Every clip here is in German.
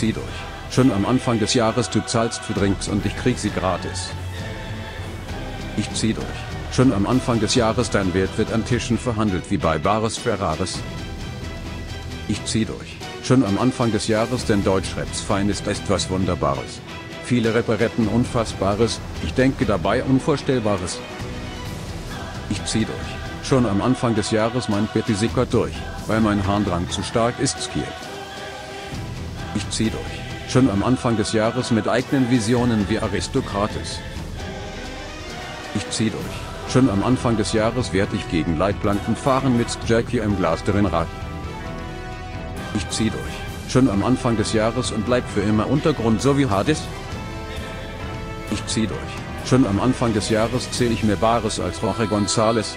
sie durch. Schon am Anfang des Jahres, du zahlst für Drinks und ich krieg sie gratis. Ich zieh durch. Schon am Anfang des Jahres, dein Wert wird an Tischen verhandelt wie bei Bares Ferraris. Ich zieh durch. Schon am Anfang des Jahres, denn Deutschraps Finest ist was Wunderbares. Viele Rapper rappen Unfassbares, ich denke dabei Unvorstellbares. Ich zieh durch. Schon am Anfang des Jahres, mein Pity sickert durch, weil mein Harndrang zu stark ist, Skill. Ich zieh durch. Schon am Anfang des Jahres mit eigenen Visionen wie Aristokrates. Ich zieh durch. Schon am Anfang des Jahres werd ich gegen Leitplanken fahren mit Jackie im Glas drin Rad. Ich zieh durch. Schon am Anfang des Jahres und bleib für immer Untergrund so wie Hades. Ich zieh durch. Schon am Anfang des Jahres zähl ich mehr Bares als Jorge Gonzales.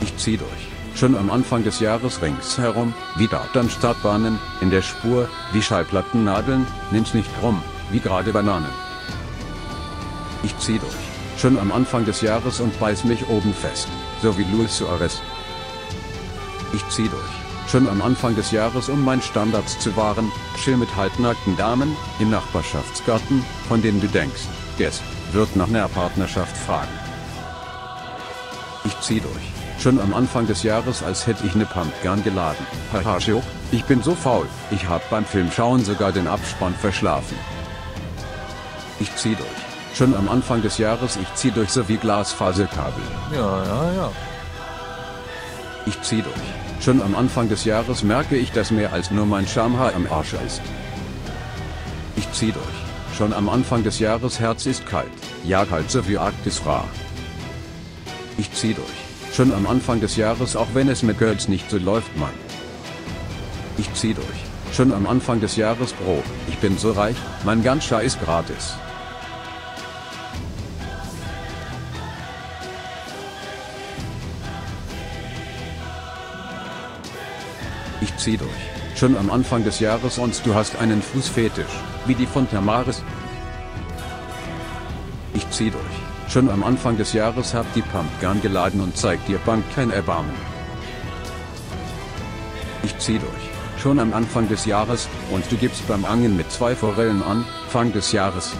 Ich zieh durch. Schon am Anfang des Jahres ringsherum, wie Dardan Startbahnen, in der Spur, wie Schallplattennadeln, nimm's nicht krumm, wie gerade Bananen. Ich zieh durch. Schon am Anfang des Jahres und beiß mich oben fest, so wie Luis Suarez. Ich zieh durch. Schon am Anfang des Jahres, um mein Standards zu wahren, chill mit halbnackten Damen, im Nachbarschaftsgarten, von denen du denkst, Guess, wird nach einer Partnerschaft fragen. Ich zieh durch. Schon am Anfang des Jahres, als hätte ich ne Pumpgun geladen, haha, ich bin so faul, ich hab beim Filmschauen sogar den Abspann verschlafen. Ich zieh durch. Schon am Anfang des Jahres, ich zieh durch so wie Glasfaserkabel. Ja, ja, ja. Ich zieh durch. Schon am Anfang des Jahres merke ich, dass mehr als nur mein Schamhaar am Arsch ist. Ich zieh durch. Schon am Anfang des Jahres, Herz ist kalt, ja kalt so wie Arktisra. Ich zieh durch. Schon am Anfang des Jahres, auch wenn es mit Girls nicht so läuft, Mann. Ich zieh durch. Schon am Anfang des Jahres, Bro, ich bin so reich, mein Gansha ist gratis. Ich zieh durch. Schon am Anfang des Jahres und du hast einen Fußfetisch, wie die von Tamaris. Ich zieh durch. Schon am Anfang des Jahres hab die Pumpgun geladen und zeig dir Bank kein Erbarmen. Ich zieh durch. Schon am Anfang des Jahres und du gibst beim Angeln mit 2 Forellen an, Fang des Jahres.